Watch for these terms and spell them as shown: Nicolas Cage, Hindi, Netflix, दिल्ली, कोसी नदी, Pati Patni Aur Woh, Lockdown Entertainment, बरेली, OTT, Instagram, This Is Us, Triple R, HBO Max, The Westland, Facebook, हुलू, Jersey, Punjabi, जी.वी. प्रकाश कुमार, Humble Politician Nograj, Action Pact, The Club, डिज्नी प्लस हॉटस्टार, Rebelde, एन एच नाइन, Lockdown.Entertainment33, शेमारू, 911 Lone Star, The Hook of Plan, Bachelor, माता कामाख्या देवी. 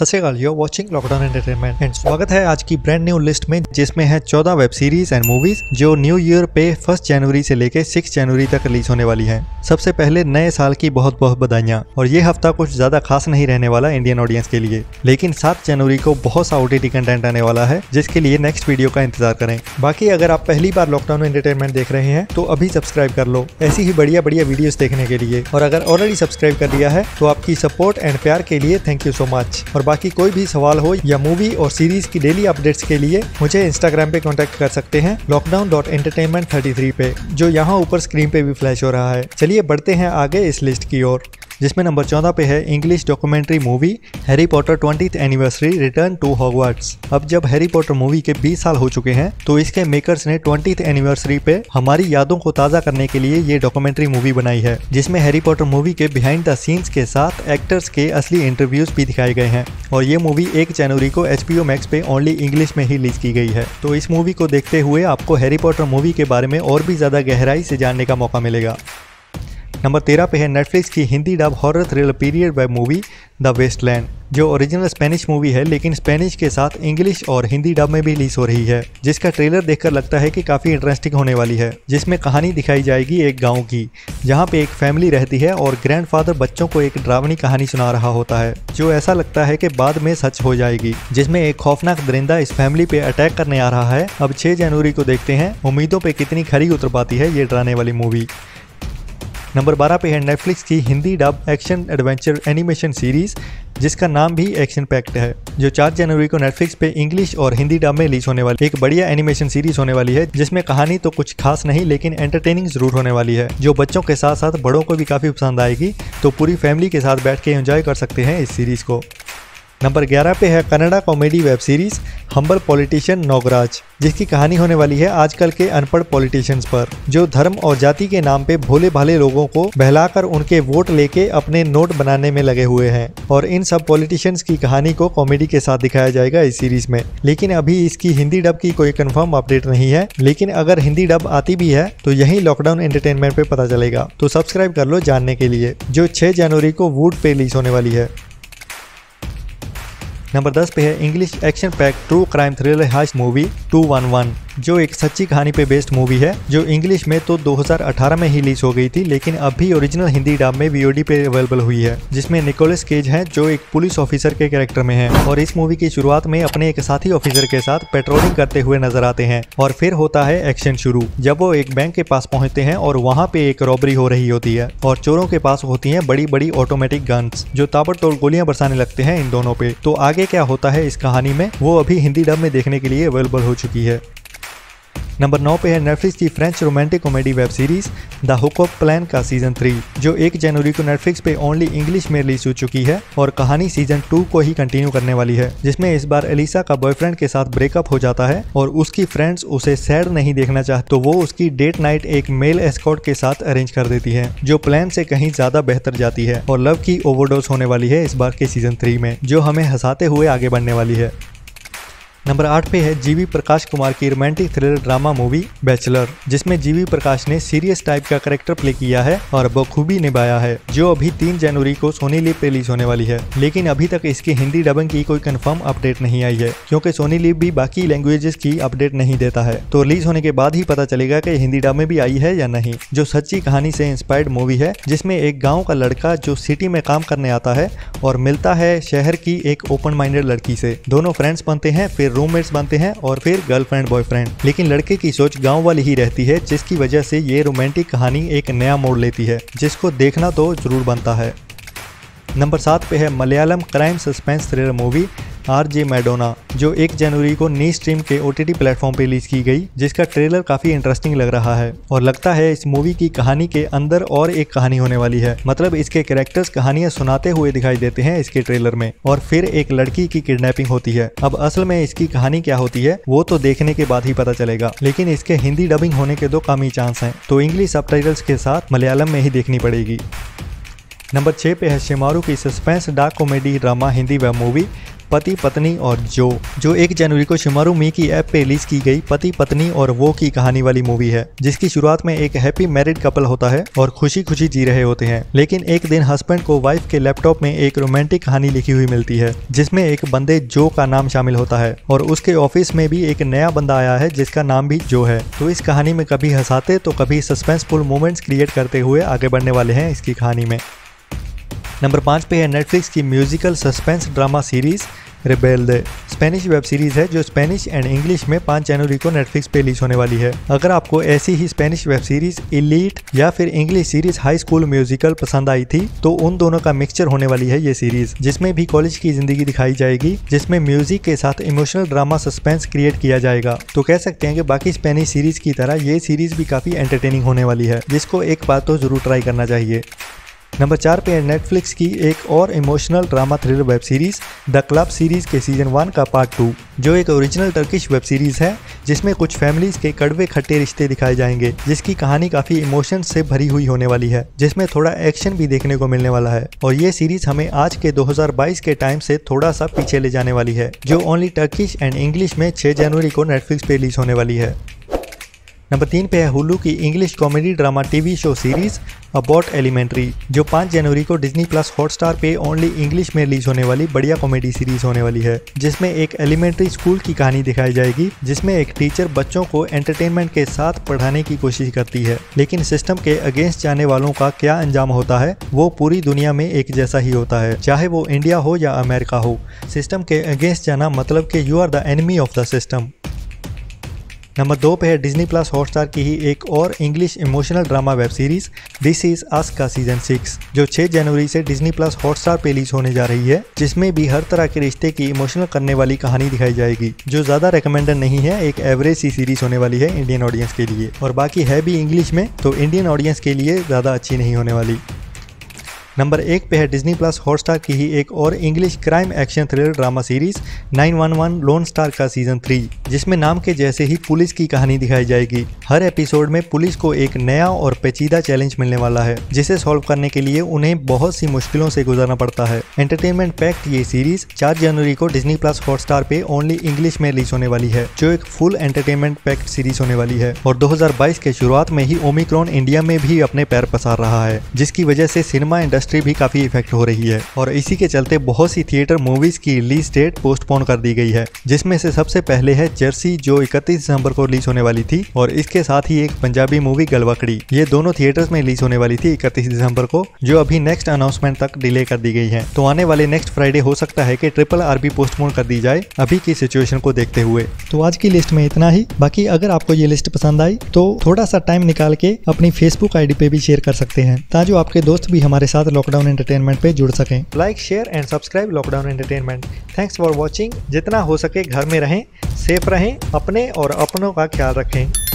सत श्री अकाल, you are watching lockdown entertainment and स्वागत है आज की ब्रांड न्यू लिस्ट में, जिसमें है 14 वेब सीरीज एंड मूवीज जो न्यू ईयर पे 1 जनवरी से लेके 6 जनवरी तक रिलीज होने वाली है। सबसे पहले नए साल की बहुत बहुत बधाइयाँ। और ये हफ्ता कुछ ज्यादा खास नहीं रहने वाला इंडियन ऑडियंस के लिए, लेकिन 7 जनवरी को बहुत सा OTT कंटेंट आने वाला है, जिसके लिए नेक्स्ट वीडियो का इंतजार करें। बाकी अगर आप पहली बार लॉकडाउन एंटरटेनमेंट देख रहे हैं तो अभी सब्सक्राइब कर लो ऐसी ही बढ़िया बढ़िया वीडियोस देखने के लिए, और अगर ऑलरेडी सब्सक्राइब कर लिया है तो आपकी सपोर्ट एंड प्यार के लिए थैंक यू सो मच। और बाकी कोई भी सवाल हो या मूवी और सीरीज की डेली अपडेट्स के लिए मुझे इंस्टाग्राम पे कांटेक्ट कर सकते हैं lockdown.entertainment33 पे, जो यहाँ ऊपर स्क्रीन पे भी फ्लैश हो रहा है। चलिए बढ़ते हैं आगे इस लिस्ट की ओर, जिसमें नंबर 14 पे है English documentary movie Harry Potter 20th anniversary return to Hogwarts. अब जब हैरी पॉटर मूवी के 20 साल हो चुके हैं तो इसके मेकर्स ने 20th एनिवर्सरी पे हमारी यादों को ताज़ा करने के लिए ये डॉक्यूमेंट्री मूवी बनाई है, जिसमें हैरी पॉटर मूवी के बिहाइंड द सीन्स के साथ एक्टर्स के असली इंटरव्यूज भी दिखाए गए हैं। और ये मूवी 1 जनवरी को HBO Max पे ओनली इंग्लिश में ही रिलीज की गई है। तो इस मूवी को देखते हुए आपको हैरी पॉटर मूवी के बारे में और भी ज़्यादा गहराई से जानने का मौका मिलेगा। नंबर 13 पे है नेटफ्लिक्स की Hindi dub horror thriller period web movie the Wasteland, जो ओरिजिनल स्पेनिश मूवी है लेकिन स्पेनिश के साथ इंग्लिश और हिंदी डब में भी रिलीज हो रही है, जिसका ट्रेलर देखकर लगता है कि काफ़ी इंटरेस्टिंग होने वाली है। जिसमें कहानी दिखाई जाएगी एक गांव की, जहां पे एक फैमिली रहती है और ग्रैंडफादर बच्चों को एक डरावनी कहानी सुना रहा होता है जो ऐसा लगता है कि बाद में सच हो जाएगी, जिसमें एक खौफनाक दरिंदा इस फैमिली पे अटैक करने आ रहा है। अब 6 जनवरी को देखते हैं उम्मीदों पर कितनी खरी उतर पाती है ये डराने वाली मूवी। नंबर 12 पे है नेटफ्लिक्स की Hindi dub action adventure animation series, जिसका नाम भी एक्शन पैक्ट है, जो 4 जनवरी को नेटफ्लिक्स पे इंग्लिश और हिंदी डब में रिलीज होने वाली एक बढ़िया एनिमेशन सीरीज होने वाली है, जिसमें कहानी तो कुछ खास नहीं लेकिन एंटरटेनिंग जरूर होने वाली है, जो बच्चों के साथ साथ बड़ों को भी काफ़ी पसंद आएगी। तो पूरी फैमिली के साथ बैठ के एंजॉय कर सकते हैं इस सीरीज़ को। नंबर 11 पे है Kannada comedy web series humble politician Nograj, जिसकी कहानी होने वाली है आजकल के अनपढ़ पॉलिटिशियंस पर, जो धर्म और जाति के नाम पे भोले भाले लोगों को बहलाकर उनके वोट लेके अपने नोट बनाने में लगे हुए हैं। और इन सब पॉलिटिशियंस की कहानी को कॉमेडी के साथ दिखाया जाएगा इस सीरीज में। लेकिन अभी इसकी हिंदी डब की कोई कन्फर्म अपडेट नहीं है, लेकिन अगर हिंदी डब आती भी है तो यही लॉकडाउन एंटरटेनमेंट पे पता चलेगा। तो सब्सक्राइब कर लो जानने के लिए, जो 6 जनवरी को वुड पे रिलीज होने वाली है। नंबर 10 पे है English action pack true crime thriller heist movie 2-1-1, जो एक सच्ची कहानी पे बेस्ड मूवी है, जो इंग्लिश में तो 2018 में ही रिलीज हो गई थी लेकिन अब भी ओरिजिनल हिंदी डब में VOD पे अवेलेबल हुई है। जिसमें निकोलस केज हैं जो एक पुलिस ऑफिसर के कैरेक्टर में हैं, और इस मूवी की शुरुआत में अपने एक साथी ऑफिसर के साथ पेट्रोलिंग करते हुए नजर आते हैं और फिर होता है एक्शन शुरू, जब वो एक बैंक के पास पहुँचते हैं और वहाँ पे एक रॉबरी हो रही होती है और चोरों के पास होती है बड़ी बड़ी ऑटोमेटिक गन्स, जो ताबड़तोड़ गोलियां बरसाने लगते हैं इन दोनों पे। तो आगे क्या होता है इस कहानी में वो अभी हिंदी डब में देखने के लिए अवेलेबल हो चुकी है। नंबर 9 पे है नेटफ्लिक्स की French romantic comedy web series the hook of plan का सीजन 3, जो 1 जनवरी को नेटफ्लिक्स पे ओनली इंग्लिश में रिलीज हो चुकी है और कहानी सीजन 2 को ही कंटिन्यू करने वाली है। जिसमें इस बार एलिसा का बॉयफ्रेंड के साथ ब्रेकअप हो जाता है और उसकी फ्रेंड्स उसे सैड नहीं देखना चाहते, तो वो उसकी डेट नाइट एक मेल एस्कॉर्ट के साथ अरेंज कर देती है, जो प्लान से कहीं ज्यादा बेहतर जाती है। और लव की ओवरडोज होने वाली है इस बार के सीजन 3 में, जो हमें हंसाते हुए आगे बढ़ने वाली है। नंबर 8 पे है जी.वी. प्रकाश कुमार की romantic thriller drama movie Bachelor, जिसमें जी.वी. प्रकाश ने सीरियस टाइप का कैरेक्टर प्ले किया है और बखूबी निभाया है, जो अभी 3 जनवरी को सोनीलिव पे रिलीज होने वाली है। लेकिन अभी तक इसकी हिंदी डबिंग की कोई कंफर्म अपडेट नहीं आई है, क्योंकि सोनीलिव भी बाकी लैंग्वेजेस की अपडेट नहीं देता है। तो रिलीज होने के बाद ही पता चलेगा कि हिंदी डब में भी आई है या नहीं। जो सच्ची कहानी से इंस्पायर्ड मूवी है, जिसमें एक गाँव का लड़का जो सिटी में काम करने आता है और मिलता है शहर की एक ओपन माइंडेड लड़की से, दोनों फ्रेंड्स बनते हैं, फिर रूममेट्स बनते हैं और फिर गर्लफ्रेंड बॉयफ्रेंड। लेकिन लड़के की सोच गांव वाली ही रहती है, जिसकी वजह से ये रोमांटिक कहानी एक नया मोड़ लेती है, जिसको देखना तो जरूर बनता है। नंबर 7 पे है Malayalam crime suspense thriller movie R.J. Madonna, जो 1 जनवरी को नी स्ट्रीम के OTT प्लेटफॉर्म पर रिलीज की गई, जिसका ट्रेलर काफ़ी इंटरेस्टिंग लग रहा है। और लगता है इस मूवी की कहानी के अंदर और एक कहानी होने वाली है, मतलब इसके कैरेक्टर्स कहानियां सुनाते हुए दिखाई देते हैं इसके ट्रेलर में, और फिर एक लड़की की किडनैपिंग होती है। अब असल में इसकी कहानी क्या होती है वो तो देखने के बाद ही पता चलेगा, लेकिन इसके हिंदी डबिंग होने के तो कम ही चांस हैं, तो इंग्लिश सबटाइटल्स के साथ मलयालम में ही देखनी पड़ेगी। नंबर 6 पे है शेमारू की suspense dark comedy drama Hindi web movie पति पत्नी और जो 1 जनवरी को शिमारू मी की ऐप पे रिलीज की गई पति पत्नी और वो की कहानी वाली मूवी है, जिसकी शुरुआत में एक हैप्पी मैरिड कपल होता है और खुशी खुशी जी रहे होते हैं। लेकिन एक दिन हस्बैंड को वाइफ के लैपटॉप में एक रोमांटिक कहानी लिखी हुई मिलती है, जिसमें एक बंदे जो का नाम शामिल होता है और उसके ऑफिस में भी एक नया बंदा आया है जिसका नाम भी जो है। तो इस कहानी में कभी हंसाते तो कभी सस्पेंसफुल मोमेंट्स क्रिएट करते हुए आगे बढ़ने वाले हैं इसकी कहानी में। नंबर 5 पे है नेटफ्लिक्स की musical suspense drama series Rebelde. Spanish web series है जो स्पेनिश एंड इंग्लिश में 5 जनवरी को नेटफ्लिक्स पे रिलीज होने वाली है। अगर आपको ऐसी ही स्पेनिश वेब सीरीज इलीट या फिर English series high school musical पसंद आई थी, तो उन दोनों का मिक्सचर होने वाली है ये सीरीज, जिसमें भी कॉलेज की जिंदगी दिखाई जाएगी, जिसमें म्यूजिक के साथ इमोशनल ड्रामा सस्पेंस क्रिएट किया जाएगा। तो कह सकते हैं कि बाकी स्पेनिश सीरीज की तरह ये सीरीज भी काफी एंटरटेनिंग होने वाली है, जिसको एक बार तो जरूर ट्राई करना चाहिए। नंबर 4 पे है नेटफ्लिक्स की एक और emotional drama thriller web series the club series के सीजन 1 का पार्ट 2, जो एक ओरिजिनल टर्किश वेब सीरीज है, जिसमें कुछ फैमिलीज के कड़वे खट्टे रिश्ते दिखाए जाएंगे, जिसकी कहानी काफी इमोशन से भरी हुई होने वाली है, जिसमें थोड़ा एक्शन भी देखने को मिलने वाला है। और ये सीरीज हमें आज के 2022 के टाइम से थोड़ा सा पीछे ले जाने वाली है, जो ओनली टर्किश एंड इंग्लिश में 6 जनवरी को नेटफ्लिक्स पे रिलीज होने वाली है। नंबर 3 पे है हुलू की English comedy drama TV show series Abbott Elementary, जो 5 जनवरी को डिज्नी प्लस हॉटस्टार पे ओनली इंग्लिश में रिलीज होने वाली बढ़िया कॉमेडी सीरीज होने वाली है, जिसमें एक एलिमेंट्री स्कूल की कहानी दिखाई जाएगी, जिसमें एक टीचर बच्चों को एंटरटेनमेंट के साथ पढ़ाने की कोशिश करती है, लेकिन सिस्टम के अगेंस्ट जाने वालों का क्या अंजाम होता है वो पूरी दुनिया में एक जैसा ही होता है, चाहे वो इंडिया हो या अमेरिका हो। सिस्टम के अगेंस्ट जाना मतलब कि you are the enemy of the system. Number 2 पे है डिज्नी प्लस हॉटस्टार की ही एक और English emotional drama web series this is अस का सीजन 6, जो 6 जनवरी से डिज्नी प्लस हॉटस्टार पे रिलीज होने जा रही है, जिसमें भी हर तरह के रिश्ते की इमोशनल करने वाली कहानी दिखाई जाएगी, जो ज्यादा रिकमेंडेड नहीं है, एक एवरेज सी सीरीज होने वाली है इंडियन ऑडियंस के लिए, और बाकी है भी इंग्लिश में, तो इंडियन ऑडियंस के लिए ज्यादा अच्छी नहीं होने वाली। नंबर 1 पे है डिज्नी प्लस हॉटस्टार की ही एक और English crime action thriller drama series 911 lone star का सीजन 3, जिसमें नाम के जैसे ही पुलिस की कहानी दिखाई जाएगी। हर एपिसोड में पुलिस को एक नया और पेचीदा चैलेंज मिलने वाला है, जिसे सॉल्व करने के लिए उन्हें बहुत सी मुश्किलों से गुजरना पड़ता है। एंटरटेनमेंट पैक्ट ये सीरीज 4 जनवरी को डिज्नी प्लस हॉटस्टार पे ओनली इंग्लिश में रिलीज होने वाली है, जो एक फुल एंटरटेनमेंट पैक्ट सीरीज होने वाली है। और 2022 के शुरुआत में ही ओमिक्रॉन इंडिया में भी अपने पैर पसार रहा है, जिसकी वजह से सिनेमा इंडस्ट्री भी काफी इफेक्ट हो रही है, और इसी के चलते बहुत सी थिएटर मूवीज की रिलीज डेट पोस्टपोन कर दी गई है, जिसमें से सबसे पहले है जर्सी, जो 31 दिसंबर को रिलीज होने वाली थी, और इसके साथ ही एक पंजाबी मूवी गलवाकड़ी। ये दोनों थिएटर्स में रिलीज होने वाली थी 31 दिसंबर को, जो अभी नेक्स्ट अनाउंसमेंट तक डिले कर दी गई है। तो आने वाले नेक्स्ट फ्राइडे हो सकता है कि ट्रिपल आर भी पोस्टपोन कर दी जाए, अभी की सिचुएशन को देखते हुए। तो आज की लिस्ट में इतना ही। बाकी अगर आपको ये लिस्ट पसंद आई तो थोड़ा सा टाइम निकाल के अपनी फेसबुक आईडी पे भी शेयर कर सकते हैं, ताकि आपके दोस्त भी हमारे साथ लॉकडाउन एंटरटेनमेंट पे जुड़ सकें। Like, share and subscribe lockdown entertainment. Thanks for watching. जितना हो सके घर में रहें, सेफ रहें, अपने और अपनों का ख्याल रखें।